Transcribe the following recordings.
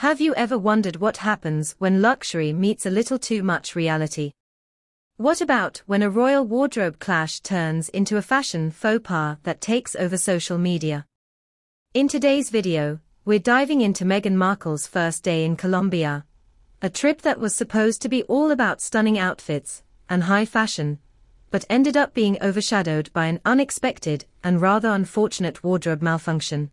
Have you ever wondered what happens when luxury meets a little too much reality? What about when a royal wardrobe clash turns into a fashion faux pas that takes over social media? In today's video, we're diving into Meghan Markle's first day in Colombia, a trip that was supposed to be all about stunning outfits and high fashion, but ended up being overshadowed by an unexpected and rather unfortunate wardrobe malfunction.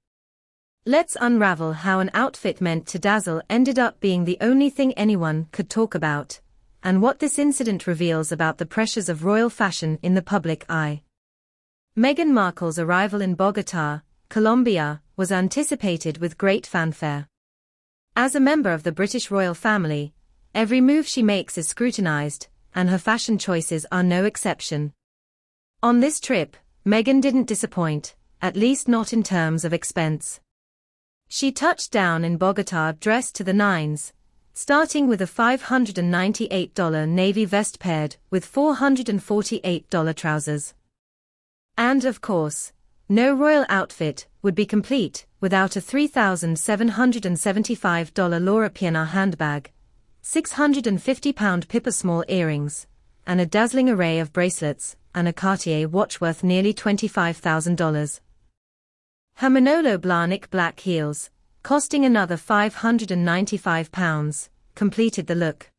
Let's unravel how an outfit meant to dazzle ended up being the only thing anyone could talk about, and what this incident reveals about the pressures of royal fashion in the public eye. Meghan Markle's arrival in Bogota, Colombia, was anticipated with great fanfare. As a member of the British royal family, every move she makes is scrutinized, and her fashion choices are no exception. On this trip, Meghan didn't disappoint, at least not in terms of expense. She touched down in Bogota dressed to the nines, starting with a $598 navy vest paired with $448 trousers. And of course, no royal outfit would be complete without a $3,775 Laura Piana handbag, £650 Pippa Small earrings, and a dazzling array of bracelets and a Cartier watch worth nearly $25,000. Her Manolo Blahnik black heels, costing another £595, completed the look.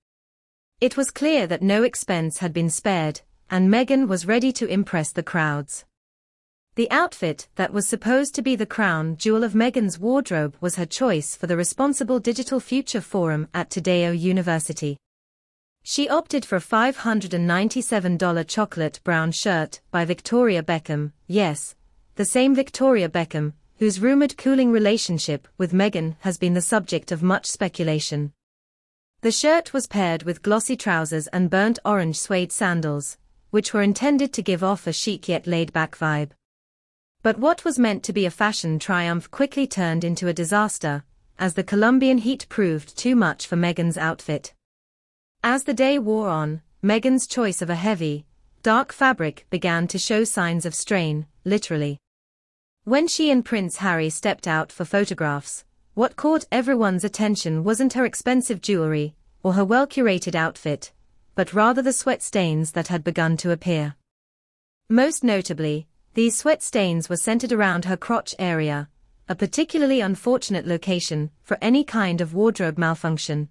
It was clear that no expense had been spared, and Meghan was ready to impress the crowds. The outfit that was supposed to be the crown jewel of Meghan's wardrobe was her choice for the Responsible Digital Future Forum at Todeo University. She opted for a $597 chocolate brown shirt by Victoria Beckham, yes, the same Victoria Beckham, whose rumored cooling relationship with Meghan has been the subject of much speculation. The shirt was paired with glossy trousers and burnt orange suede sandals, which were intended to give off a chic yet laid-back vibe. But what was meant to be a fashion triumph quickly turned into a disaster, as the Colombian heat proved too much for Meghan's outfit. As the day wore on, Meghan's choice of a heavy, dark fabric began to show signs of strain, literally. When she and Prince Harry stepped out for photographs, what caught everyone's attention wasn't her expensive jewelry or her well-curated outfit, but rather the sweat stains that had begun to appear. Most notably, these sweat stains were centered around her crotch area, a particularly unfortunate location for any kind of wardrobe malfunction.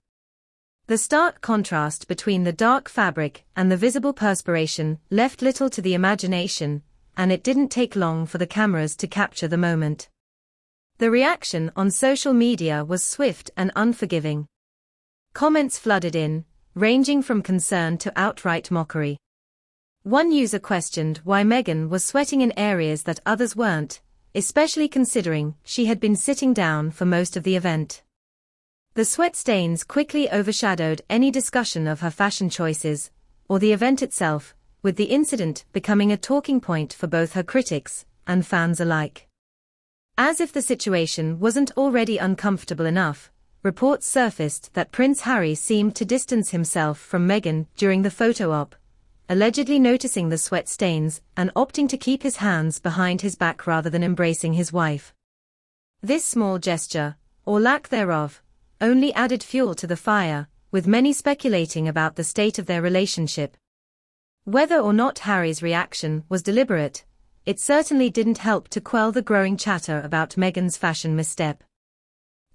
The stark contrast between the dark fabric and the visible perspiration left little to the imagination, and it didn't take long for the cameras to capture the moment. The reaction on social media was swift and unforgiving. Comments flooded in, ranging from concern to outright mockery. One user questioned why Meghan was sweating in areas that others weren't, especially considering she had been sitting down for most of the event. The sweat stains quickly overshadowed any discussion of her fashion choices, or the event itself, with the incident becoming a talking point for both her critics and fans alike. As if the situation wasn't already uncomfortable enough, reports surfaced that Prince Harry seemed to distance himself from Meghan during the photo op, allegedly noticing the sweat stains and opting to keep his hands behind his back rather than embracing his wife. This small gesture, or lack thereof, only added fuel to the fire, with many speculating about the state of their relationship. Whether or not Harry's reaction was deliberate, it certainly didn't help to quell the growing chatter about Meghan's fashion misstep.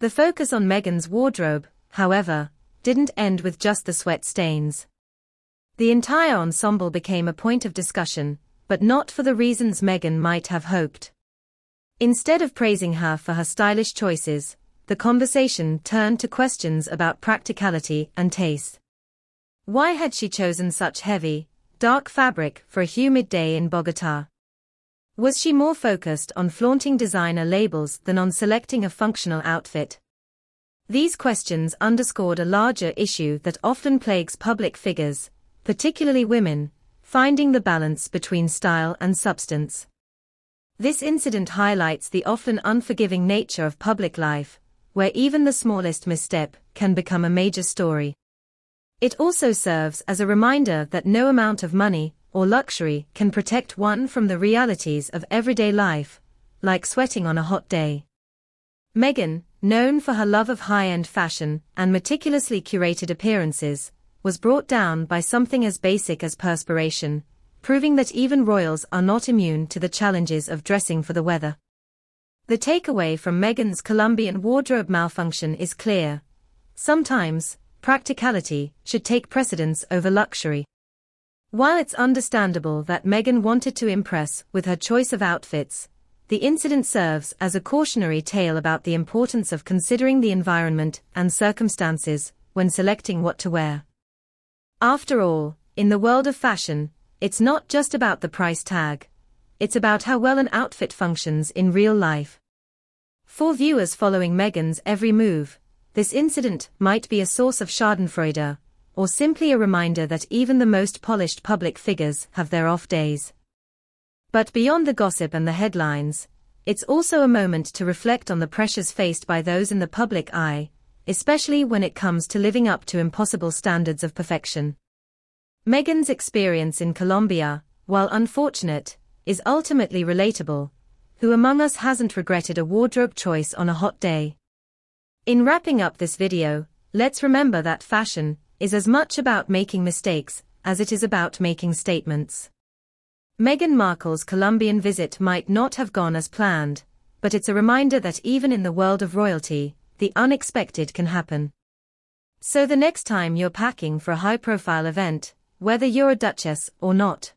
The focus on Meghan's wardrobe, however, didn't end with just the sweat stains. The entire ensemble became a point of discussion, but not for the reasons Meghan might have hoped. Instead of praising her for her stylish choices, the conversation turned to questions about practicality and taste. Why had she chosen such heavy, dark fabric for a humid day in Bogota? Was she more focused on flaunting designer labels than on selecting a functional outfit? These questions underscored a larger issue that often plagues public figures, particularly women, finding the balance between style and substance. This incident highlights the often unforgiving nature of public life, where even the smallest misstep can become a major story. It also serves as a reminder that no amount of money or luxury can protect one from the realities of everyday life, like sweating on a hot day. Meghan, known for her love of high-end fashion and meticulously curated appearances, was brought down by something as basic as perspiration, proving that even royals are not immune to the challenges of dressing for the weather. The takeaway from Meghan's Colombian wardrobe malfunction is clear. Sometimes, practicality should take precedence over luxury. While it's understandable that Meghan wanted to impress with her choice of outfits, the incident serves as a cautionary tale about the importance of considering the environment and circumstances when selecting what to wear. After all, in the world of fashion, it's not just about the price tag. It's about how well an outfit functions in real life. For viewers following Meghan's every move, this incident might be a source of schadenfreude, or simply a reminder that even the most polished public figures have their off days. But beyond the gossip and the headlines, it's also a moment to reflect on the pressures faced by those in the public eye, especially when it comes to living up to impossible standards of perfection. Meghan's experience in Colombia, while unfortunate, is ultimately relatable. Who among us hasn't regretted a wardrobe choice on a hot day? In wrapping up this video, let's remember that fashion is as much about making mistakes as it is about making statements. Meghan Markle's Colombian visit might not have gone as planned, but it's a reminder that even in the world of royalty, the unexpected can happen. So the next time you're packing for a high-profile event, whether you're a duchess or not,